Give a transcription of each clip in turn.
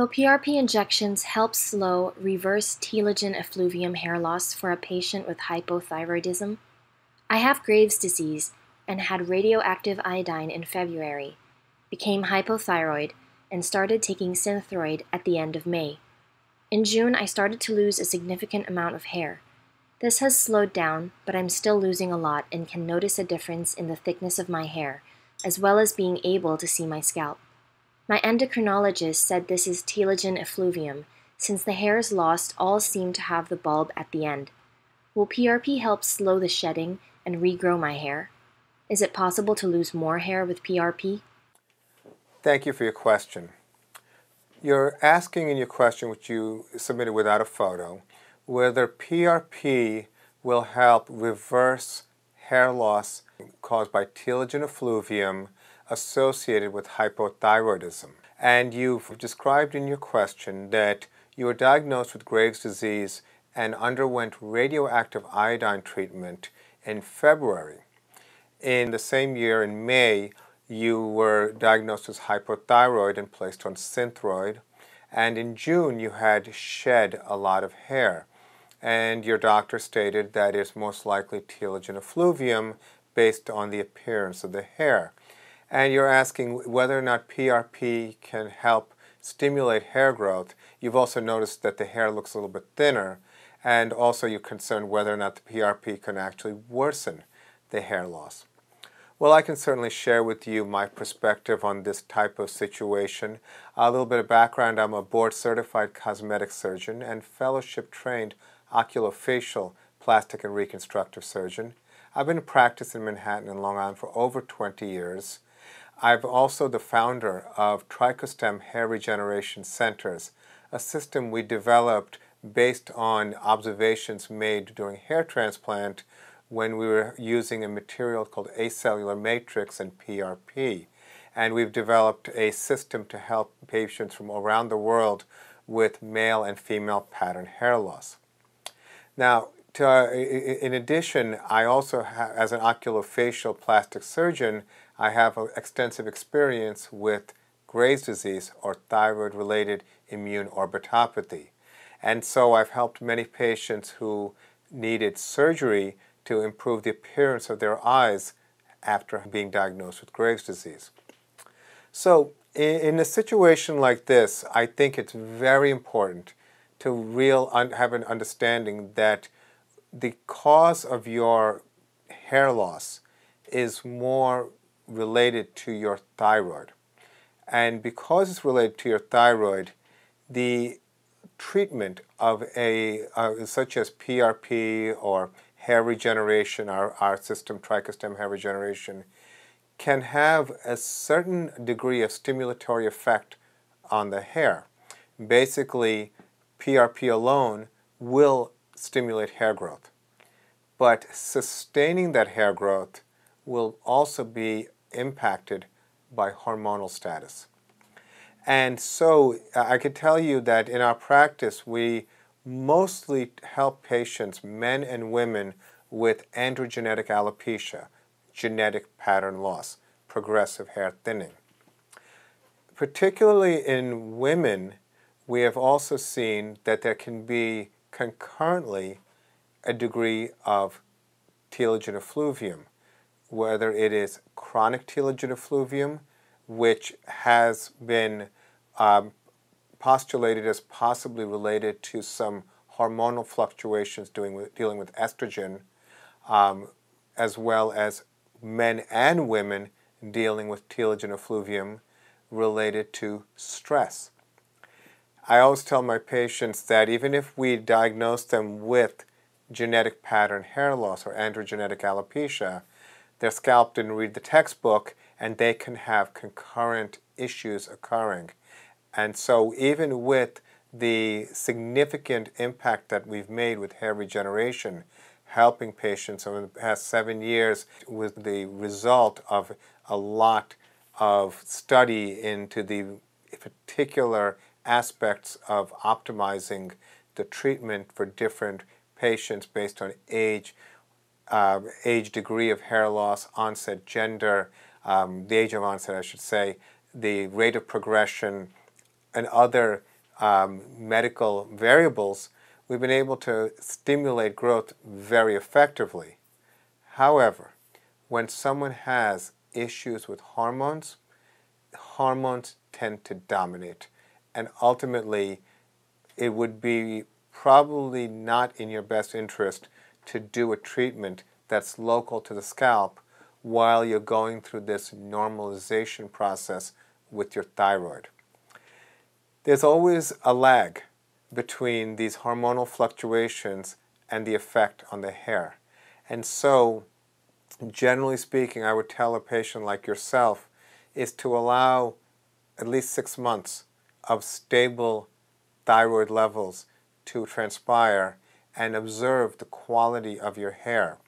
Will PRP injections help slow reverse telogen effluvium hair loss for a patient with hypothyroidism? I have Graves' disease and had radioactive iodine in February, became hypothyroid, and started taking Synthroid at the end of May. In June, I started to lose a significant amount of hair. This has slowed down, but I'm still losing a lot and can notice a difference in the thickness of my hair, as well as being able to see my scalp. My endocrinologist said this is telogen effluvium, since the hairs lost all seem to have the bulb at the end. Will PRP help slow the shedding and regrow my hair? Is it possible to lose more hair with PRP? Thank you for your question. You're asking in your question, which you submitted without a photo, whether PRP will help reverse hair loss caused by telogen effluvium associated with hypothyroidism. And you've described in your question that you were diagnosed with Graves' disease and underwent radioactive iodine treatment in February. In the same year, in May, you were diagnosed as hypothyroid and placed on Synthroid. And in June, you had shed a lot of hair. And your doctor stated that it's most likely telogen effluvium based on the appearance of the hair. And you're asking whether or not PRP can help stimulate hair growth. You've also noticed that the hair looks a little bit thinner, and also you're concerned whether or not the PRP can actually worsen the hair loss. Well, I can certainly share with you my perspective on this type of situation. A little bit of background: I'm a board-certified cosmetic surgeon and fellowship-trained oculofacial plastic and reconstructive surgeon. I've been in practice in Manhattan and Long Island for over 20 years. I'm also the founder of Trichostem Hair Regeneration Centers, a system we developed based on observations made during hair transplant when we were using a material called acellular matrix and PRP. And we've developed a system to help patients from around the world with male and female pattern hair loss. Now, in addition, I also have, as an oculofacial plastic surgeon, I have extensive experience with Graves' disease or thyroid-related immune orbitopathy. And so I've helped many patients who needed surgery to improve the appearance of their eyes after being diagnosed with Graves' disease. So in a situation like this, I think it's very important to have an understanding that the cause of your hair loss is more related to your thyroid. And because it's related to your thyroid, the treatment of such as PRP or hair regeneration, our system, Trichostem Hair Regeneration, can have a certain degree of stimulatory effect on the hair. Basically, PRP alone will stimulate hair growth, but sustaining that hair growth will also be impacted by hormonal status. And so I could tell you that in our practice, we mostly help patients, men and women, with androgenetic alopecia, genetic pattern loss, progressive hair thinning. Particularly in women, we have also seen that there can be concurrently a degree of telogen effluvium, whether it is chronic telogen effluvium, which has been postulated as possibly related to some hormonal fluctuations dealing with estrogen, as well as men and women dealing with telogen effluvium related to stress. I always tell my patients that even if we diagnose them with genetic pattern hair loss or androgenetic alopecia, their scalp didn't read the textbook and they can have concurrent issues occurring. And so even with the significant impact that we've made with hair regeneration, helping patients over the past 7 years with the result of a lot of study into the particular aspects of optimizing the treatment for different patients based on age, degree of hair loss, onset, gender, the age of onset, I should say, the rate of progression, and other medical variables, we've been able to stimulate growth very effectively. However, when someone has issues with hormones, hormones tend to dominate, and ultimately it would be probably not in your best interest to do a treatment that's local to the scalp while you're going through this normalization process with your thyroid. There's always a lag between these hormonal fluctuations and the effect on the hair. And so, generally speaking, I would tell a patient like yourself is to allow at least 6 months of stable thyroid levels to transpire and observe the quality of your hair.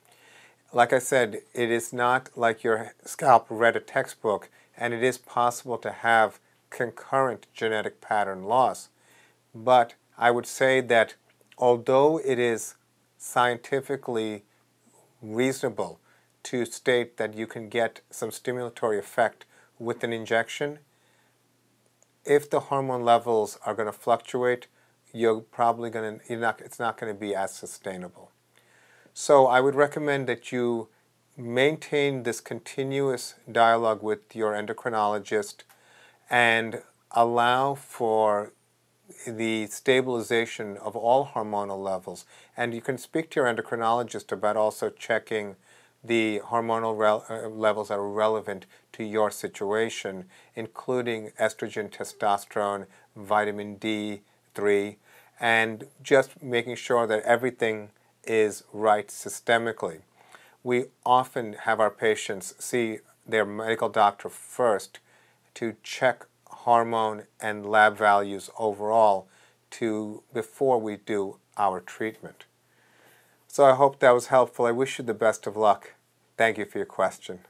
Like I said, it is not like your scalp read a textbook, and it is possible to have concurrent genetic pattern loss. But I would say that although it is scientifically reasonable to state that you can get some stimulatory effect with an injection, if the hormone levels are going to fluctuate, it's not going to be as sustainable. So I would recommend that you maintain this continuous dialogue with your endocrinologist and allow for the stabilization of all hormonal levels. And you can speak to your endocrinologist about also checking the hormonal levels that are relevant to your situation, including estrogen, testosterone, vitamin D3, and just making sure that everything is right systemically. We often have our patients see their medical doctor first to check hormone and lab values overall before we do our treatment. So I hope that was helpful. I wish you the best of luck. Thank you for your question.